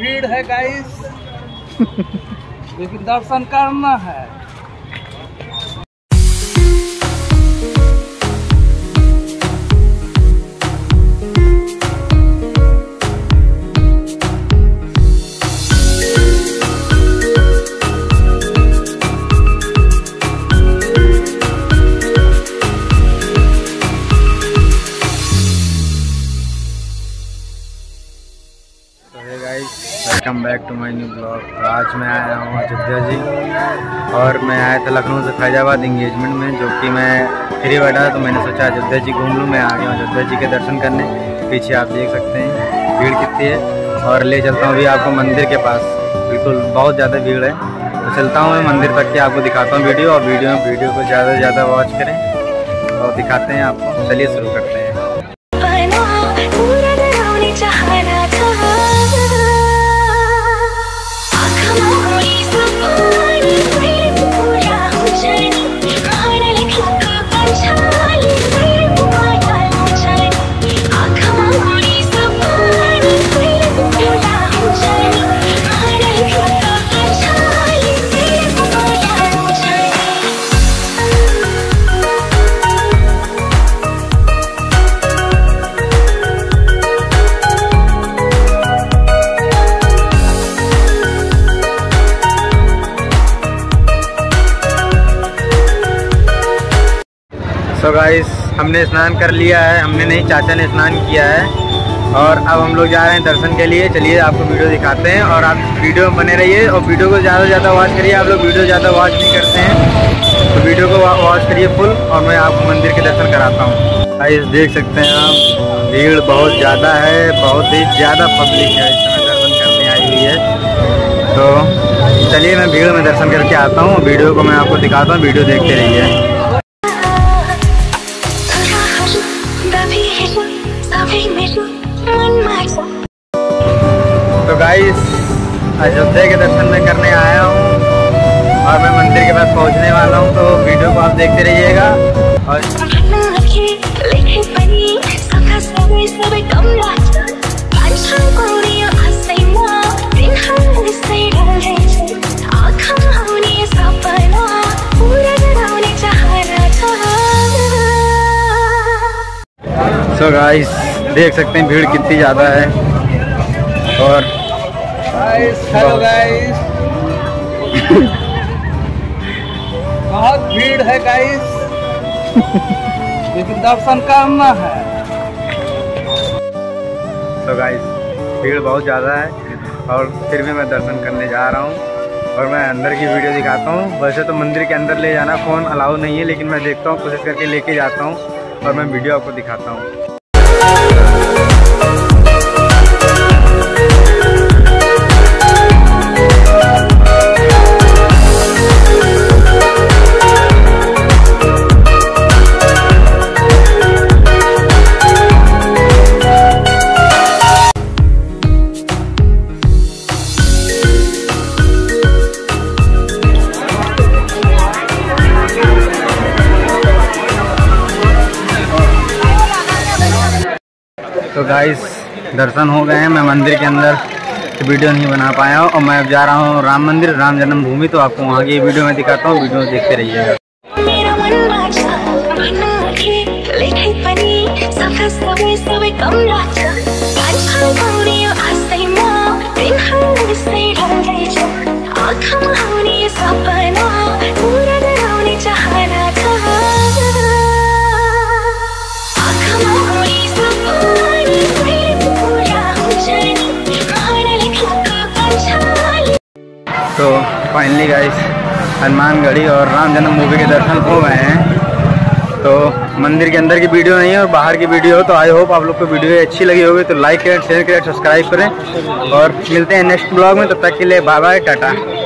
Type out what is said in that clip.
भीड़ है गाइस, लेकिन दर्शन करना है। Welcome back to my new blog. आज मैं आया हूँ अयोध्या जी, और मैं आया था लखनऊ से फैजाबाद इंगेजमेंट में, जो कि मैं फ्री बैठा तो मैंने सोचा अयोध्या जी घूम लूँ। मैं आ गया हूँ अयोध्या जी के दर्शन करने। पीछे आप देख सकते हैं भीड़ कितनी है, और ले चलता हूँ अभी आपको मंदिर के पास। बिल्कुल बहुत ज़्यादा भीड़ है, तो चलता हूँ मैं मंदिर तक के आपको दिखाता हूँ वीडियो, और वीडियो को ज़्यादा से ज़्यादा वॉच करें और दिखाते हैं आपको। चलिए शुरू करते हैं। तो गाइस हमने स्नान कर लिया है, हमने नहीं, चाचा ने स्नान किया है, और अब हम लोग जा रहे हैं दर्शन के लिए। चलिए आपको वीडियो दिखाते हैं, और आप वीडियो में बने रहिए, और वीडियो को ज़्यादा से ज़्यादा वॉच करिए। आप लोग वीडियो ज़्यादा वॉच नहीं करते हैं, तो वीडियो को वॉच करिए फुल, और मैं आपको मंदिर के दर्शन कराता हूँ। गाइस देख सकते हैं आप, भीड़ बहुत ज़्यादा है, बहुत ही ज़्यादा पब्लिक है इस समय, दर्शन करने आई हुई है। तो चलिए मैं भीड़ में दर्शन करके आता हूँ, वीडियो को मैं आपको दिखाता हूँ। वीडियो देखते रहिए। तो गाइस अयोध्या के दर्शन मैं करने आया हूँ, और मैं मंदिर के पास पहुँचने वाला हूँ, तो वीडियो को आप देखते रहिएगा। और सो गाइस देख सकते हैं भीड़ कितनी ज़्यादा है, और हेलो गाइस बहुत भीड़ है गाइस, लेकिन दर्शन करना है। तो गाइस भीड़ बहुत ज़्यादा है, और फिर भी मैं दर्शन करने जा रहा हूँ, और मैं अंदर की वीडियो दिखाता हूँ। वैसे तो मंदिर के अंदर ले जाना फ़ोन अलाउ नहीं है, लेकिन मैं देखता हूँ, कोशिश करके लेके जाता हूँ, और मैं वीडियो आपको दिखाता हूँ। तो गाइस दर्शन हो गए हैं, मैं मंदिर के अंदर वीडियो नहीं बना पाया हूँ, और मैं अब जा रहा हूँ राम मंदिर, राम जन्मभूमि, तो आपको वहाँ की वीडियो में दिखाता हूँ। वीडियो देखते रहिएगा। तो फाइनली गाइस हनुमानगढ़ी और राम जन्मभूमि के दर्शन हो गए हैं। तो मंदिर के अंदर की वीडियो नहीं है, और बाहर की वीडियो हो, तो आई होप आप लोग को वीडियो अच्छी लगी होगी। तो लाइक करें, शेयर करें, सब्सक्राइब करें, और मिलते हैं नेक्स्ट ब्लॉग में। तब तक के लिए बाय बाय, टाटा।